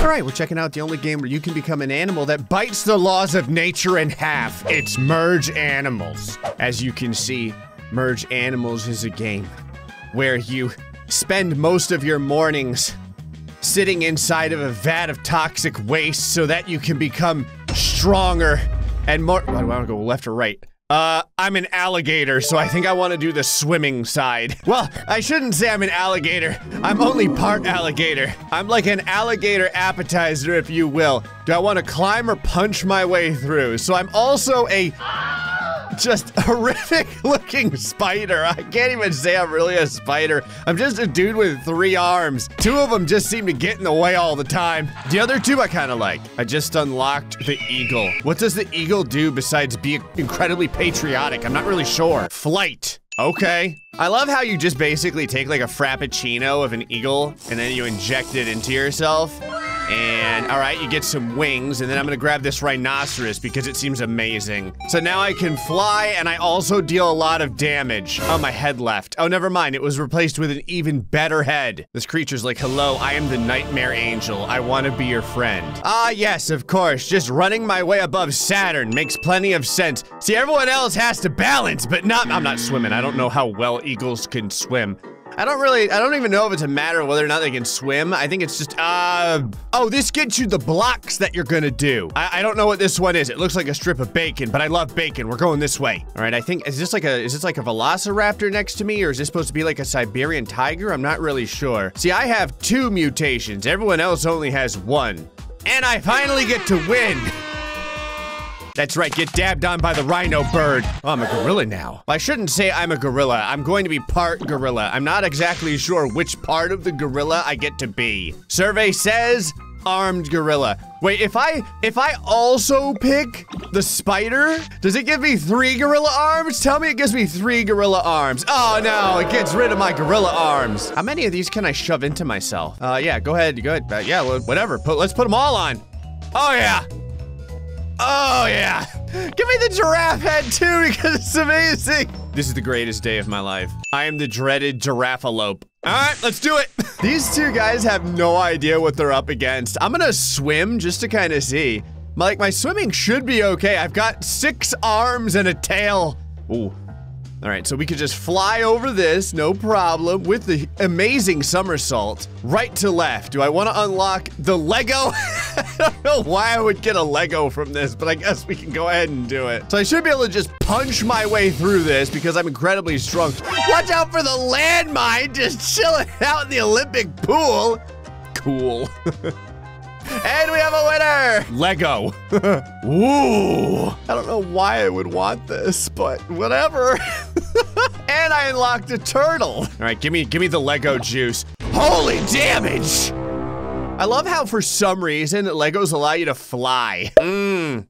Alright, we're checking out the only game where you can become an animal that bites the laws of nature in half. It's Merge Animals. As you can see, Merge Animals is a game where you spend most of your mornings sitting inside of a vat of toxic waste so that you can become stronger and more- why do I want to go left or right? I'm an alligator, so I think I want to do the swimming side. Well, I shouldn't say I'm an alligator. I'm only part alligator. I'm like an alligator appetizer, if you will. Do I want to climb or punch my way through? So I'm also a just horrific looking spider. I can't even say I'm really a spider. I'm just a dude with 3 arms. 2 of them just seem to get in the way all the time. The other 2 I kind of like. I just unlocked the eagle. What does the eagle do besides be incredibly patriotic? I'm not really sure. Flight. Okay. I love how you just basically take like a frappuccino of an eagle and then you inject it into yourself. And, all right, you get some wings, and then I'm gonna grab this rhinoceros because it seems amazing. So now I can fly, and I also deal a lot of damage. Oh, my head left. Oh, never mind, it was replaced with an even better head. This creature's like, hello, I am the nightmare angel. I wanna be your friend. Ah, yes, of course, just running my way above Saturn makes plenty of sense. See, everyone else has to balance, but not, I'm not swimming. I don't know how well eagles can swim. I don't even know if it's a matter of whether or not they can swim. I think it's just, oh, this gets you the blocks that you're gonna do. I don't know what this one is. It looks like a strip of bacon, but I love bacon. We're going this way. All right, I think, is this like a Velociraptor next to me, or is this supposed to be like a Siberian tiger? I'm not really sure. See, I have 2 mutations. Everyone else only has 1. And I finally get to win. That's right, get dabbed on by the rhino bird. Oh, I'm a gorilla now. I shouldn't say I'm a gorilla. I'm going to be part gorilla. I'm not exactly sure which part of the gorilla I get to be. Survey says armed gorilla. Wait, if I also pick the spider, does it give me 3 gorilla arms? Tell me it gives me 3 gorilla arms. Oh no, it gets rid of my gorilla arms. How many of these can I shove into myself? Yeah, go ahead. Yeah, whatever, let's put them all on. Oh yeah. Oh yeah, give me the giraffe head too because it's amazing. This is the greatest day of my life. I am the dreaded giraffalope. All right, let's do it. These 2 guys have no idea what they're up against. I'm gonna swim just to kind of see. Like my swimming should be okay. I've got 6 arms and a tail. Ooh. All right, so we could just fly over this, no problem, with the amazing somersault, right to left. Do I want to unlock the Lego? I don't know why I would get a Lego from this, but I guess we can go ahead and do it. So I should be able to just punch my way through this because I'm incredibly strong. Watch out for the landmine just chilling out in the Olympic pool. Cool. And we have a winner! Lego. Ooh. I don't know why I would want this, but whatever. And I unlocked a turtle. All right, give me the Lego juice. Holy damage! I love how for some reason, Legos allow you to fly. Mmm.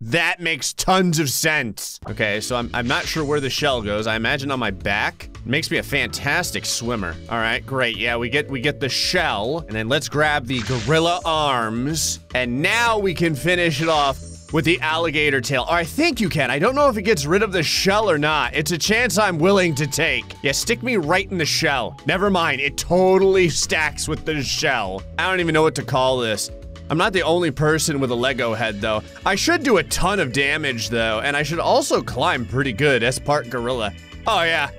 That makes tons of sense. Okay, so I'm not sure where the shell goes. I imagine on my back. It makes me a fantastic swimmer. All right, great. Yeah, we get the shell, and then let's grab the gorilla arms, and now we can finish it off with the alligator tail. Or I think you can. I don't know if it gets rid of the shell or not. It's a chance I'm willing to take. Yeah, stick me right in the shell. Never mind. It totally stacks with the shell. I don't even know what to call this. I'm not the only person with a Lego head, though. I should do a ton of damage, though, and I should also climb pretty good as part gorilla. Oh, yeah.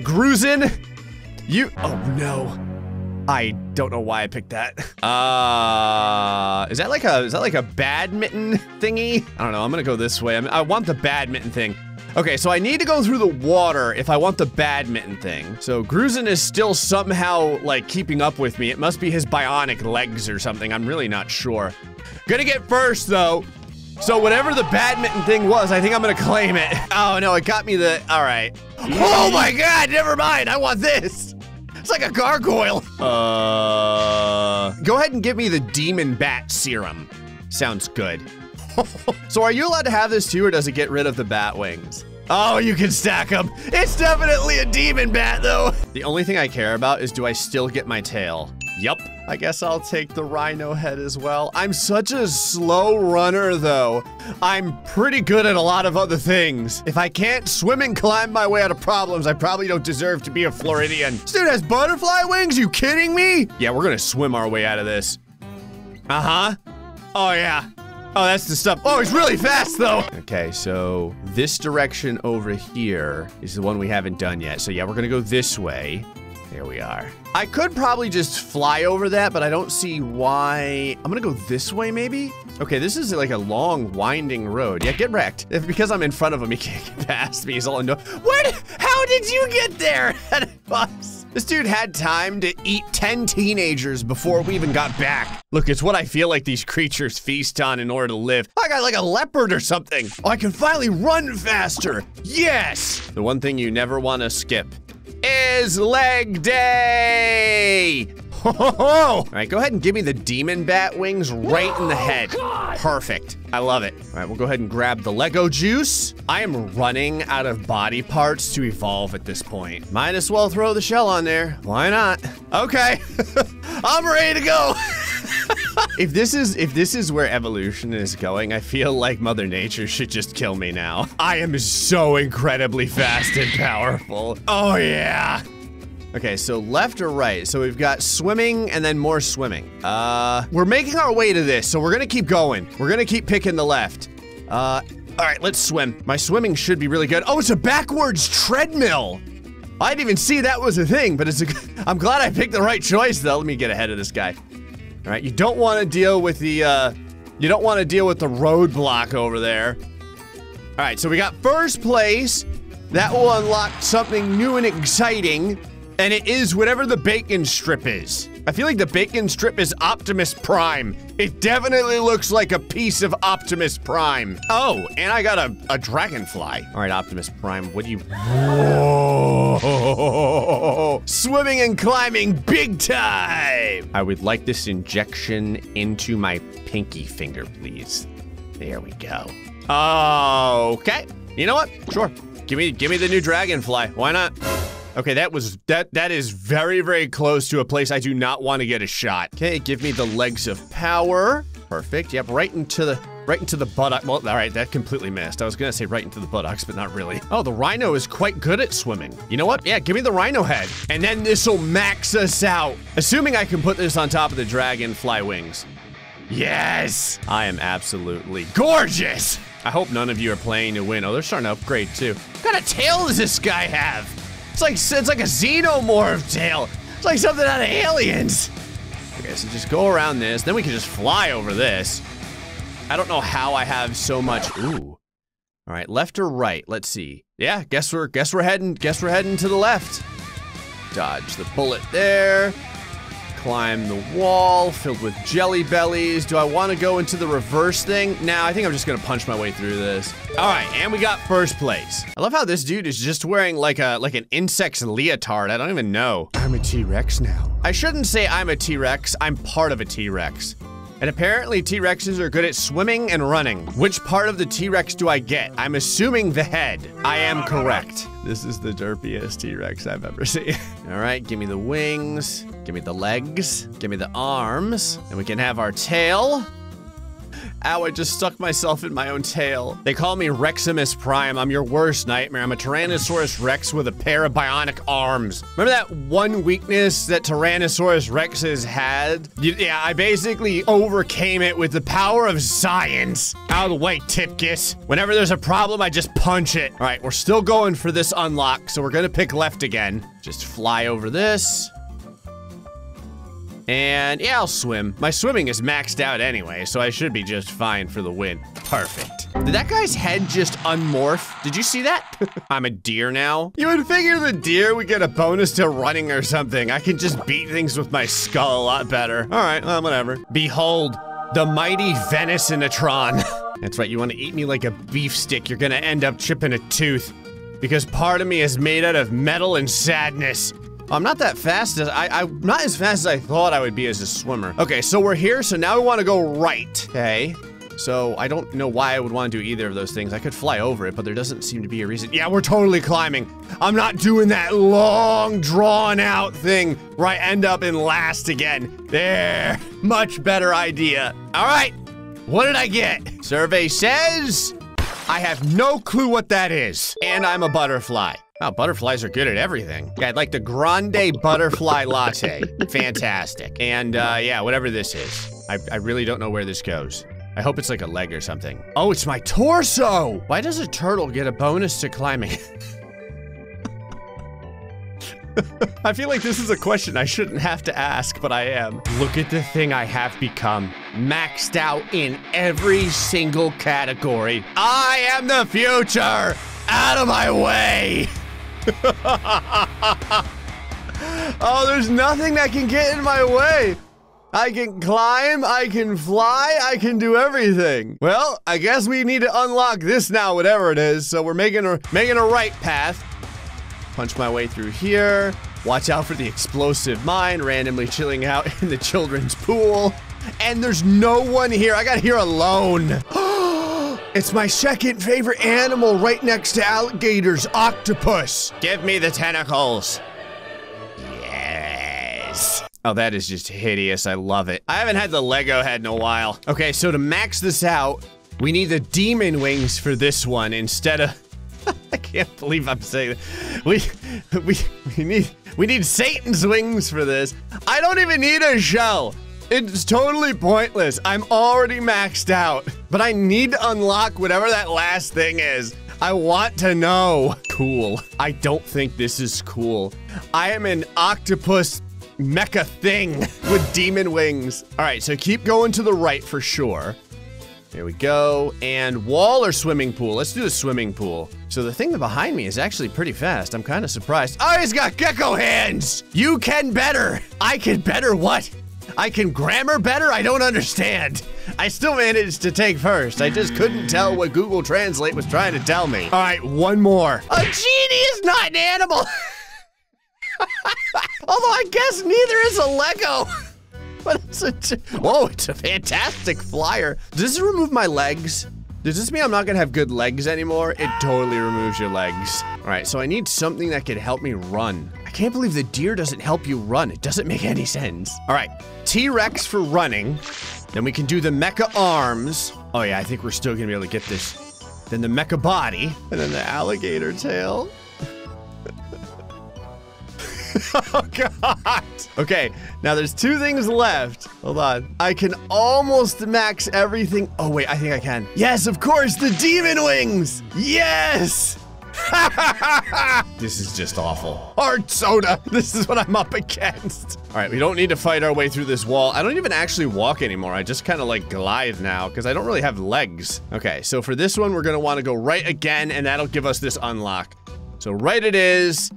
Grusin, you... Oh, no. I don't know why I picked that. Is that like a badminton thingy? I don't know. I'm gonna go this way. I want the badminton thing. Okay, so I need to go through the water if I want the badminton thing. So Grusin is still somehow like keeping up with me. It must be his bionic legs or something. I'm really not sure. Gonna get first though. So whatever the badminton thing was, I think I'm gonna claim it. Oh no, it got me the, all right. Oh my God, never mind, I want this. It's like a gargoyle. Go ahead and give me the demon bat serum. Sounds good. So are you allowed to have this too, or does it get rid of the bat wings? Oh, you can stack them. It's definitely a demon bat though. The only thing I care about is do I still get my tail? Yup. I guess I'll take the rhino head as well. I'm such a slow runner though. I'm pretty good at a lot of other things. If I can't swim and climb my way out of problems, I probably don't deserve to be a Floridian. This dude has butterfly wings, you kidding me? Yeah, we're gonna swim our way out of this. Uh-huh. Oh, yeah. Oh, that's the stuff. Oh, he's really fast, though. Okay, so this direction over here is the one we haven't done yet. So, yeah, we're gonna go this way. There we are. I could probably just fly over that, but I don't see why. I'm gonna go this way, maybe? Okay, this is like a long, winding road. Yeah, get wrecked. If, because I'm in front of him, he can't get past me. He's all in no. What? How did you get there? This dude had time to eat 10 teenagers before we even got back. Look, it's what I feel like these creatures feast on in order to live. I got like a leopard or something. Oh, I can finally run faster. Yes! The one thing you never want to skip is leg day! Ho ho ho! All right, go ahead and give me the demon bat wings right in the head. God. Perfect. I love it. All right, we'll go ahead and grab the Lego juice. I am running out of body parts to evolve at this point. Might as well throw the shell on there. Why not? Okay, I'm ready to go. If this is where evolution is going, I feel like Mother Nature should just kill me now. I am so incredibly fast and powerful. Oh yeah. Okay, so left or right? So we've got swimming and then more swimming. We're making our way to this, so we're gonna keep going. We're gonna keep picking the left. All right, let's swim. My swimming should be really good. Oh, it's a backwards treadmill. I didn't even see that was a thing, but it's a, I'm glad I picked the right choice though. Let me get ahead of this guy. All right, you don't want to deal with the, you don't want to deal with the roadblock over there. All right, so we got first place. That will unlock something new and exciting, and it is whatever the bacon strip is. I feel like the bacon strip is Optimus Prime. It definitely looks like a piece of Optimus Prime. Oh, and I got a dragonfly. All right, Optimus Prime, what do you... Whoa. Swimming and climbing big time. I would like this injection into my pinky finger, please. There we go. Okay. You know what? Sure. Give me the new dragonfly. Why not? Okay, that is very, very close to a place I do not want to get a shot. Okay, give me the legs of power. Perfect. Yep, right into the buttock. Well, all right, that completely missed. I was gonna say right into the buttocks, but not really. Oh, the rhino is quite good at swimming. You know what? Yeah, give me the rhino head. And then this'll max us out. Assuming I can put this on top of the dragonfly wings. Yes! I am absolutely gorgeous! I hope none of you are playing to win. Oh, they're starting to upgrade too. What kind of tail does this guy have? It's like a xenomorph tail. It's like something out of Aliens. Okay, so just go around this. Then we can just fly over this. I don't know how I have so much. Ooh. All right, left or right? Let's see. Yeah, guess we're heading to the left. Dodge the bullet there. Climb the wall filled with jelly bellies. Do I want to go into the reverse thing? Nah, I think I'm just gonna punch my way through this. All right, and we got first place. I love how this dude is just wearing like an insect's leotard. I don't even know. I'm a T-Rex now. I shouldn't say I'm a T-Rex. I'm part of a T-Rex. And apparently T-Rexes are good at swimming and running. Which part of the T-Rex do I get? I'm assuming the head. I am correct. This is the derpiest T-Rex I've ever seen. All right, give me the wings. Give me the legs. Give me the arms. And we can have our tail. Ow, I just stuck myself in my own tail. They call me Reximus Prime. I'm your worst nightmare. I'm a Tyrannosaurus Rex with a pair of bionic arms. Remember that one weakness that Tyrannosaurus Rexes had? Yeah, I basically overcame it with the power of science. Out of the way, Tipkiss. Whenever there's a problem, I just punch it. All right, we're still going for this unlock, so we're gonna pick left again. Just fly over this. And yeah, I'll swim. My swimming is maxed out anyway, so I should be just fine for the win. Perfect. Did that guy's head just unmorph? Did you see that? I'm a deer now. You would figure the deer would get a bonus to running or something. I can just beat things with my skull a lot better. All right, well, whatever. Behold, the mighty venisonatron. That's right, you want to eat me like a beef stick. You're gonna end up chipping a tooth because part of me is made out of metal and sadness. I'm not that fast as I'm not as fast as I thought I would be as a swimmer. Okay, so we're here, so now we want to go right. Okay, so I don't know why I would want to do either of those things. I could fly over it, but there doesn't seem to be a reason. Yeah, we're totally climbing. I'm not doing that long, drawn-out thing where I end up in last again. There, much better idea. All right, what did I get? Survey says I have no clue what that is, and I'm a butterfly. Wow, butterflies are good at everything. Yeah, I'd like the grande butterfly latte. Fantastic. And yeah, whatever this is. I really don't know where this goes. I hope it's like a leg or something. Oh, it's my torso! Why does a turtle get a bonus to climbing? I feel like this is a question I shouldn't have to ask, but I am. Look at the thing I have become. Maxed out in every single category. I am the future! Out of my way! Oh, there's nothing that can get in my way. I can climb, I can fly, I can do everything. Well, I guess we need to unlock this now, whatever it is. So we're making a right path. Punch my way through here. Watch out for the explosive mine randomly chilling out in the children's pool. And there's no one here. I got here alone. It's my second favorite animal right next to alligators, octopus. Give me the tentacles. Yes. Oh, that is just hideous. I love it. I haven't had the Lego head in a while. Okay, so to max this out, we need the demon wings for this one instead of... I can't believe I'm saying that. We need Satan's wings for this. I don't even need a shell. It's totally pointless. I'm already maxed out, but I need to unlock whatever that last thing is. I want to know. Cool. I don't think this is cool. I am an octopus mecha thing with demon wings. All right, so keep going to the right for sure. There we go, and wall or swimming pool? Let's do the swimming pool. So the thing behind me is actually pretty fast. I'm kind of surprised. Oh, he's got gecko hands. You can better. I can better what? I can grammar better? I don't understand. I still managed to take first. I just couldn't tell what Google Translate was trying to tell me. All right, one more. A genie is not an animal. Although I guess neither is a Lego. But it's a whoa, it's a fantastic flyer. Does this remove my legs? Does this mean I'm not gonna have good legs anymore? It totally removes your legs. All right, so I need something that could help me run. I can't believe the deer doesn't help you run. It doesn't make any sense. All right, T-Rex for running. Then we can do the mecha arms. Oh yeah, I think we're still gonna be able to get this. Then the mecha body, and then the alligator tail. Oh, God. Okay, now there's two things left. Hold on. I can almost max everything. Oh, wait, I think I can. Yes, of course, the demon wings. Yes. This is just awful. Hard soda. This is what I'm up against. All right, we don't need to fight our way through this wall. I don't even actually walk anymore. I just kind of like glide now because I don't really have legs. Okay, so for this one, we're going to want to go right again, and that'll give us this unlock. So right it is.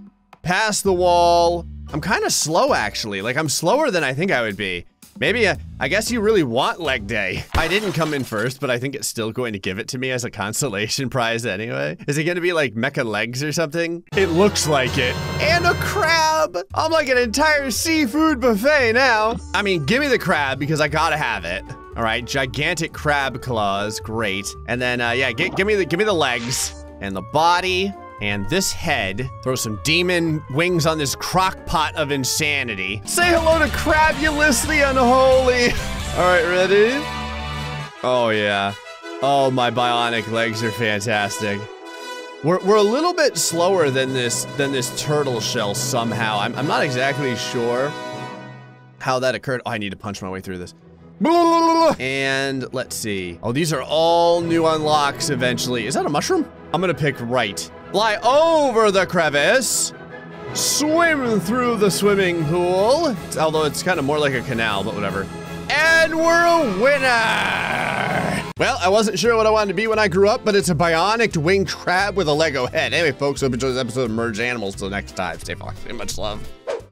Past the wall. I'm kind of slow, actually. Like, I'm slower than I think I would be. Maybe, I guess you really want leg day. I didn't come in first, but I think it's still going to give it to me as a consolation prize anyway. Is it going to be, like, mecha legs or something? It looks like it. And a crab! I'm like an entire seafood buffet now. I mean, give me the crab, because I gotta have it. All right, gigantic crab claws. Great. And then, yeah, give me the legs. And the body. And this head, throw some demon wings on this crock pot of insanity. Say hello to Crabulous the Unholy. All right, ready? Oh, yeah. Oh, my bionic legs are fantastic. We're a little bit slower than this turtle shell somehow. I'm not exactly sure how that occurred. Oh, I need to punch my way through this. And let's see. Oh, these are all new unlocks eventually. Is that a mushroom? I'm gonna pick right. Fly over the crevice, swim through the swimming pool, although it's kind of more like a canal, but whatever. And we're a winner! Well, I wasn't sure what I wanted to be when I grew up, but it's a bionic winged crab with a Lego head. Anyway, folks, hope you enjoyed this episode of Merge Animals. Till next time, stay foxy, much love.